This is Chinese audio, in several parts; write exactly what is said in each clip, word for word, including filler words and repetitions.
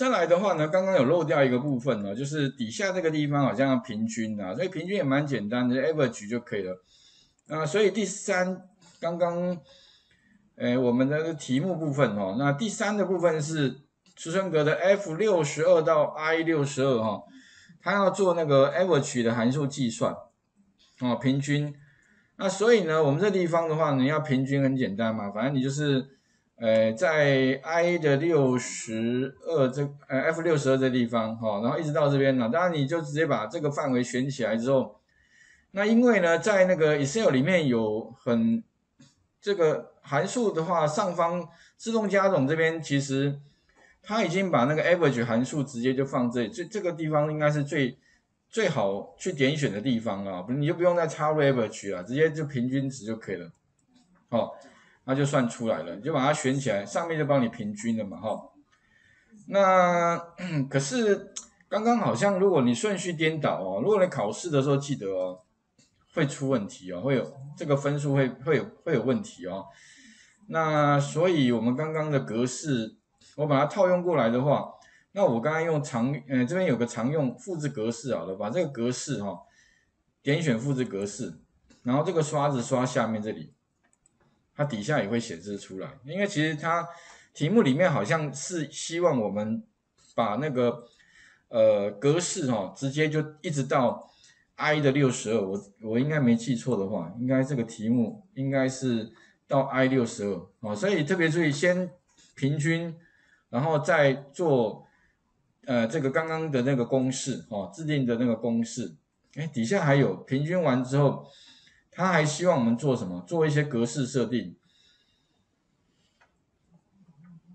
再来的话呢，刚刚有漏掉一个部分呢，就是底下这个地方好像平均啊，所以平均也蛮简单的 ，average 就可以了。啊，所以第三，刚刚，诶，我们的题目部分哦，那第三的部分是出生格的 F 六十二 到 I 六十二 哈，它要做那个 average 的函数计算，哦，平均。那所以呢，我们这地方的话呢，要平均很简单嘛，反正你就是。 呃，在 I 的六十二这呃 F 六十二这地方哈、哦，然后一直到这边呢，当然你就直接把这个范围选起来之后，那因为呢，在那个 Excel 里面有很这个函数的话，上方自动加总这边其实它已经把那个 average 函数直接就放这里，这这个地方应该是最最好去点选的地方啊，不你就不用再插入 average 啊，直接就平均值就可以了，好、哦。 那就算出来了，你就把它选起来，上面就帮你平均了嘛，哈。那可是刚刚好像，如果你顺序颠倒哦，如果你考试的时候记得哦，会出问题哦，会有这个分数会会有会有问题哦。那所以我们刚刚的格式，我把它套用过来的话，那我刚刚用常，呃，这边有个常用复制格式好了，把这个格式哈、哦，点选复制格式，然后这个刷子刷下面这里。 它底下也会显示出来，因为其实它题目里面好像是希望我们把那个呃格式哦，直接就一直到 I 的 六十二， 我我应该没记错的话，应该这个题目应该是到 I 六十二哦，所以特别注意先平均，然后再做呃这个刚刚的那个公式哦，制定的那个公式，哎，底下还有平均完之后。 他还希望我们做什么？做一些格式设定。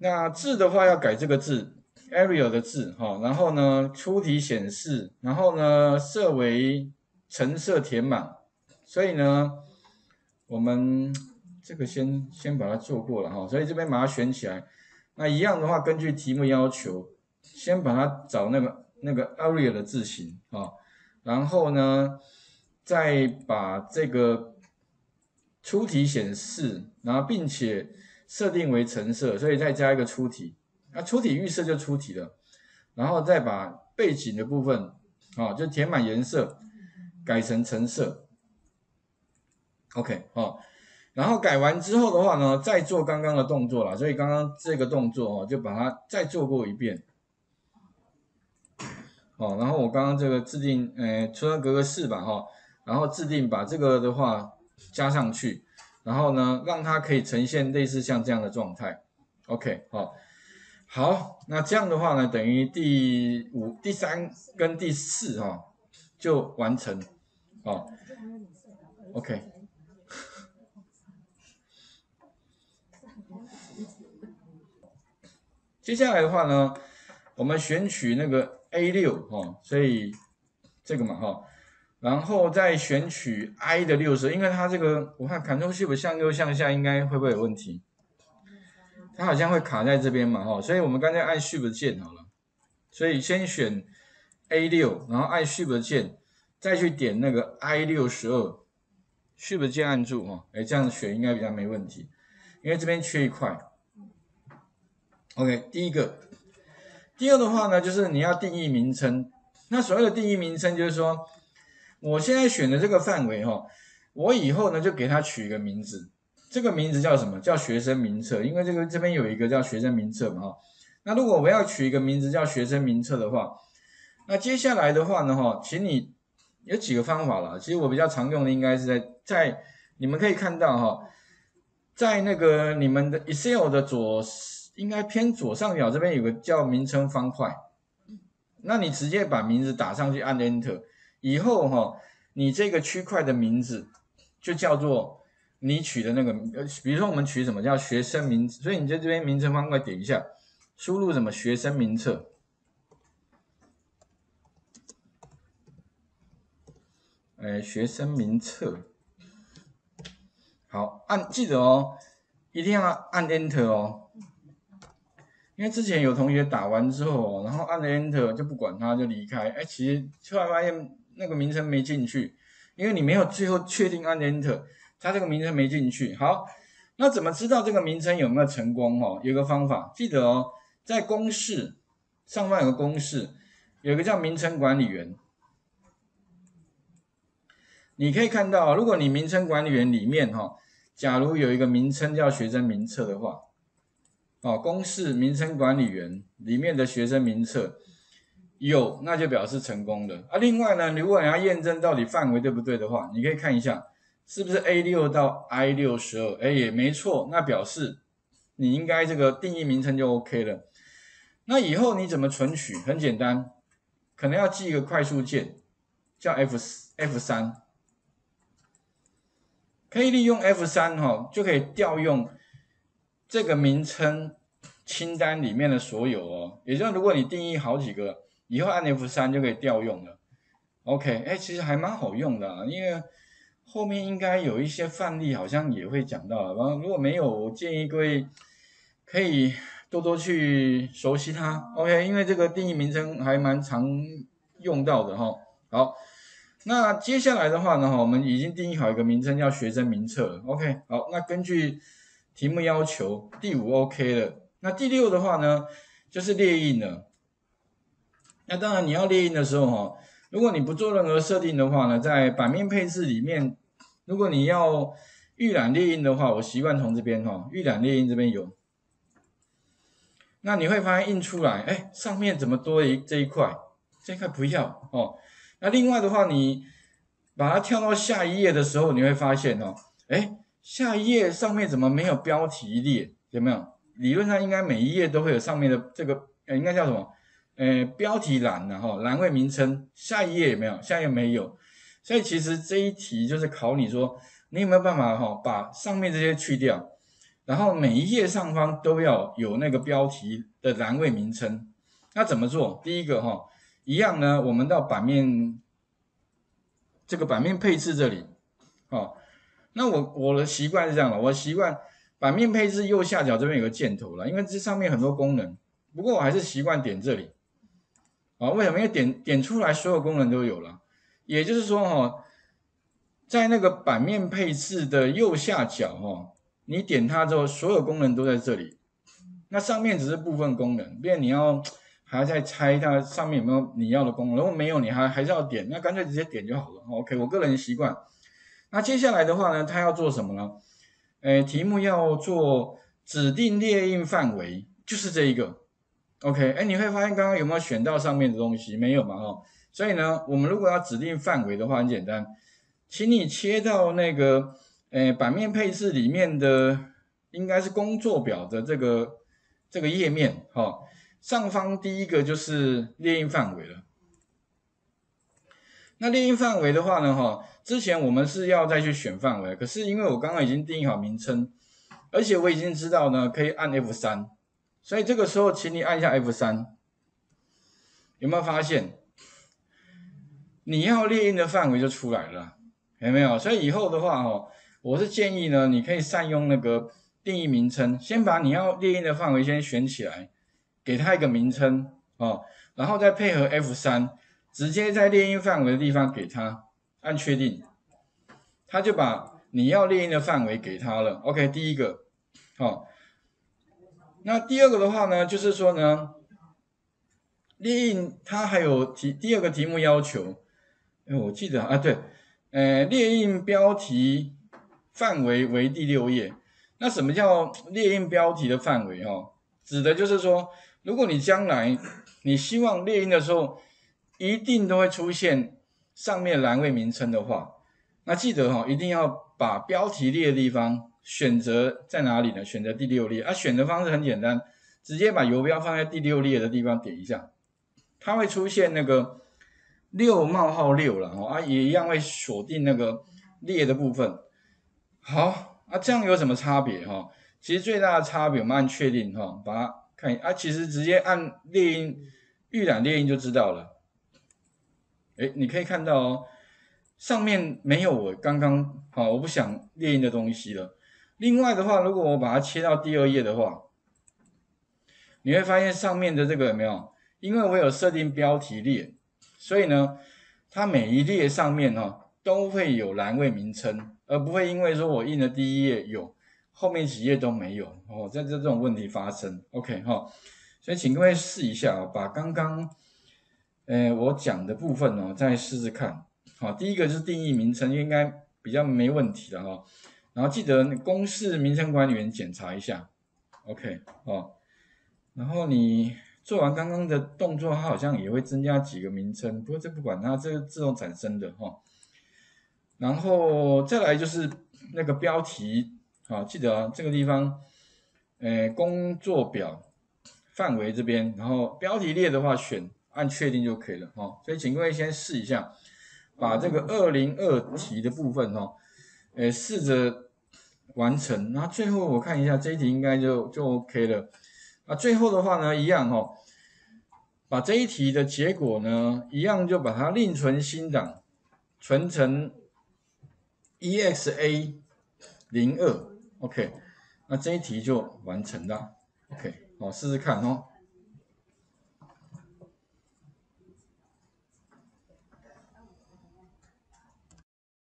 那字的话要改这个字 ，Arial 的字哈。然后呢，出题显示，然后呢，设为橙色填满。所以呢，我们这个先先把它做过了哈。所以这边把它选起来。那一样的话，根据题目要求，先把它找那个那个 Arial 的字型啊。然后呢？ 再把这个出题显示，然后并且设定为橙色，所以再加一个出题。那、啊、出题预设就出题了，然后再把背景的部分啊、哦，就填满颜色，改成橙色。OK 哦，然后改完之后的话呢，再做刚刚的动作啦。所以刚刚这个动作哦，就把它再做过一遍。 哦，然后我刚刚这个制定，呃，出生格格式吧，哈、哦，然后制定把这个的话加上去，然后呢，让它可以呈现类似像这样的状态 ，OK， 好、哦，好，那这样的话呢，等于第五、第三跟第四哈、哦、就完成，哦 ，OK， 接下来的话呢，我们选取那个。 A 六 哈、哦，所以这个嘛哈、哦，然后再选取 I 的六十，因为它这个我看 Ctrl Shift 向右向下应该会不会有问题？它好像会卡在这边嘛哈、哦，所以我们刚才按 Shift 键好了，所以先选 A 六， 然后按 Shift 键，再去点那个 I 六十二，Shift 键按住哈，哎、哦、这样选应该比较没问题，因为这边缺一块。OK， 第一个。 第二的话呢，就是你要定义名称。那所谓的定义名称，就是说，我现在选的这个范围哈、哦，我以后呢就给它取一个名字。这个名字叫什么？叫学生名册，因为这个这边有一个叫学生名册嘛哈。那如果我要取一个名字叫学生名册的话，那接下来的话呢哈，请你有几个方法啦。其实我比较常用的应该是在在你们可以看到哈、哦，在那个你们的 Excel 的左。 应该偏左上角这边有个叫名称方块，那你直接把名字打上去，按 Enter 以后哈、哦，你这个区块的名字就叫做你取的那个，比如说我们取什么叫学生名，所以你在这边名称方块点一下，输入什么学生名册，哎，学生名册，好，按记得哦，一定要按 Enter 哦。 因为之前有同学打完之后，然后按了 Enter 就不管它就离开，哎，其实后来发现那个名称没进去，因为你没有最后确定按 Enter， 它这个名称没进去。好，那怎么知道这个名称有没有成功？哦，有个方法，记得哦，在公式上方有个公式，有一个叫名称管理员。你可以看到，如果你名称管理员里面哈，假如有一个名称叫学生名册的话，哦，公式名称管理员里面的学生名册有，那就表示成功了。啊，另外呢，如果你要验证到底范围对不对的话，你可以看一下。 是不是 A 六 到 I 六十二？ 哎，也没错，那表示你应该这个定义名称就 OK 了。那以后你怎么存取？很简单，可能要记一个快速键，叫 F 三， 可以利用 F 三 哈，就可以调用这个名称清单里面的所有哦。也就是如果你定义好几个，以后按 F 三 就可以调用了。OK， 哎，其实还蛮好用的啊，因为 后面应该有一些范例，好像也会讲到。然后如果没有，我建议各位可以多多去熟悉它。OK， 因为这个定义名称还蛮常用到的哈。好，那接下来的话呢，我们已经定义好一个名称叫学生名册了。OK， 好，那根据题目要求，第五 OK 了。那第六的话呢，就是列印了。那当然你要列印的时候哈， 如果你不做任何设定的话呢，在版面配置里面，如果你要预览列印的话，我习惯从这边哈，预览列印这边有。那你会发现印出来，哎，上面怎么多一这一块？这一块不要哦。那另外的话，你把它跳到下一页的时候，你会发现哦，哎，下一页上面怎么没有标题列？有没有？理论上应该每一页都会有上面的这个，呃，应该叫什么？ 呃，标题栏然后栏位名称，下一页有没有？下一页没有，所以其实这一题就是考你说，你有没有办法哈、哦，把上面这些去掉，然后每一页上方都要有那个标题的栏位名称。那怎么做？第一个哈、哦，一样呢，我们到版面这个版面配置这里，哦，那我我的习惯是这样的，我习惯版面配置右下角这边有个箭头了，因为这上面很多功能，不过我还是习惯点这里。 啊，为什么？因为点点出来，所有功能都有了。也就是说，哈，在那个版面配置的右下角，哈，你点它之后，所有功能都在这里。那上面只是部分功能，因为你要还要再猜它上面有没有你要的功能。如果没有，你还还是要点，那干脆直接点就好了。OK， 我个人习惯。那接下来的话呢，它要做什么呢？诶，题目要做指定列印范围，就是这一个。 OK， 哎，你会发现刚刚有没有选到上面的东西？没有嘛，哈。所以呢，我们如果要指定范围的话，很简单，请你切到那个，呃，版面配置里面的应该是工作表的这个这个页面，哈、哦。上方第一个就是列印范围了。那列印范围的话呢，哈、哦，之前我们是要再去选范围，可是因为我刚刚已经定义好名称，而且我已经知道呢，可以按 F 三。 所以这个时候，请你按一下 F 三， 有没有发现你要列印的范围就出来了？有没有？所以以后的话，哦，我是建议呢，你可以善用那个定义名称，先把你要列印的范围先选起来，给它一个名称哦，然后再配合 F 三， 直接在列印范围的地方给它按确定，它就把你要列印的范围给它了。OK， 第一个，哦。 那第二个的话呢，就是说呢，列印它还有题第二个题目要求，哎，我记得啊，对，呃，列印标题范围为第六页。那什么叫列印标题的范围？哦，指的就是说，如果你将来你希望列印的时候，一定都会出现上面栏位名称的话，那记得哈、哦，一定要把标题列的地方。 选择在哪里呢？选择第六列啊，选的方式很简单，直接把游标放在第六列的地方点一下，它会出现那个六冒号六了哦啊，也一样会锁定那个列的部分。好啊，这样有什么差别哈、哦？其实最大的差别，我们按确定哈、哦，把它看啊，其实直接按列印预览列印就知道了。哎，你可以看到哦，上面没有我刚刚啊、哦，我不想列印的东西了。 另外的话，如果我把它切到第二页的话，你会发现上面的这个有没有？因为我有设定标题列，所以呢，它每一列上面哦都会有栏位名称，而不会因为说我印的第一页有，后面几页都没有哦，在这这种问题发生。OK 哈、哦，所以请各位试一下哦，把刚刚呃我讲的部分哦再试试看。好，第一个就是定义名称，应该比较没问题了哦。然后记得公式名称管理员检查一下 ，OK 哦。然后你做完刚刚的动作，它好像也会增加几个名称，不过这不管它，这是自动产生的哈、哦。然后再来就是那个标题。 好，记得啊，这个地方，呃，工作表范围这边，然后标题列的话选按确定就可以了哦。所以请各位先试一下，把这个二零二题的部分哦，呃，试着完成。那最后我看一下这一题应该就就 OK 了。啊，最后的话呢，一样哦，把这一题的结果呢，一样就把它另存新档，存成 E S A 零二。 OK， 那这一题就完成了。OK， 好，试试看哦。